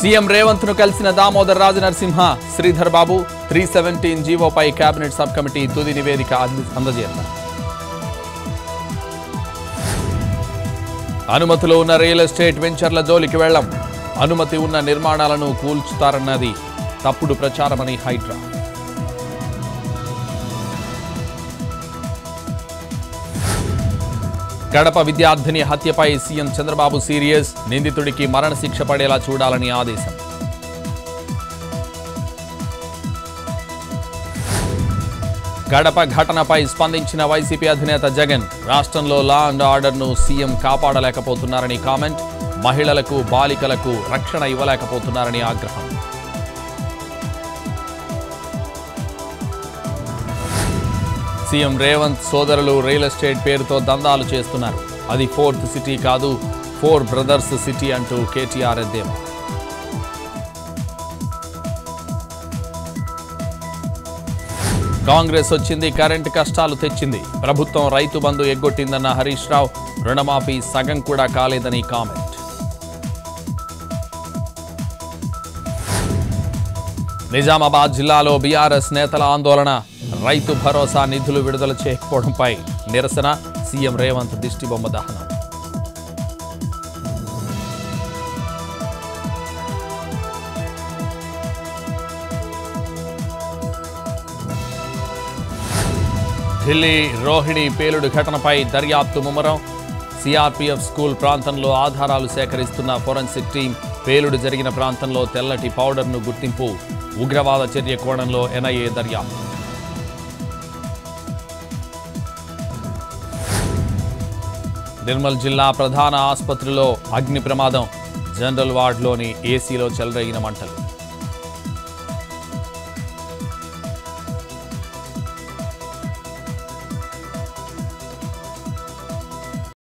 CM రేవంత్ను కలిసిన దామోదర్ రాజనరసింహ శ్రీధర్ బాబు 317 జీవోపై కేబినెట్ సబ్ కమిటీ తుది నివేదిక అందజేయనున్నారు. అనుమతిలో ఉన్న రియల్ ఎస్టేట్ వెంచర్ల జోలికి వెళ్ళం, అనుమతి ఉన్న నిర్మాణాలను కూల్చుతారన్నది తప్పుడు ప్రచారమని హైడ్రా. కడప విద్యార్థిని హత్యపై సీఎం చంద్రబాబు సీరియస్, నిందితుడికి మరణశిక్ష పడేలా చూడాలని ఆదేశం. కడప ఘటనపై స్పందించిన వైసీపీ అధినేత జగన్, రాష్ట్రంలో లా అండ్ ఆర్డర్ను సీఎం కాపాడలేకపోతున్నారని కామెంట్, మహిళలకు బాలికలకు రక్షణ ఇవ్వలేకపోతున్నారని ఆగ్రహం. సీఎం రేవంత్ సోదరులు రియల్ ఎస్టేట్ పేరుతో దందాలు చేస్తున్నారు, అది ఫోర్త్ సిటీ కాదు, ఫోర్ బ్రదర్స్ సిటీ అంటూ కేటీఆర్ ఎద్దేవా. కాంగ్రెస్ వచ్చింది కరెంటు కష్టాలు తెచ్చింది, ప్రభుత్వం రైతు బంధు ఎగ్గొట్టిందన్న హరీష్ రావ్, రుణమాఫీ సగం కూడా కాలేదని కామెంట్. నిజామాబాద్ జిల్లాలో బీఆర్ఎస్ నేతల ఆందోళన, రైతు భరోసా నిధులు విడుదల చేయకపోవడంపై నిరసన, సీఎం రేవంత్ దిష్టిబొమ్మ దహనం. ఢిల్లీ రోహిణి పేలుడు ఘటనపై దర్యాప్తు ముమ్మరం, సిఆర్పీఎఫ్ స్కూల్ ప్రాంతంలో ఆధారాలు సేకరిస్తున్న ఫోరెన్సిక్ టీం, పేలుడు జరిగిన ప్రాంతంలో తెల్లటి పౌడర్ను గుర్తింపు, ఉగ్రవాద చర్య కోణంలో ఎన్ఐఏ దర్యాప్తు. నిర్మల్ జిల్లా ప్రధాన ఆసుపత్రిలో అగ్ని ప్రమాదం, జనరల్ వార్డులోని ఏసీలో చెలరేగిన మంటలు.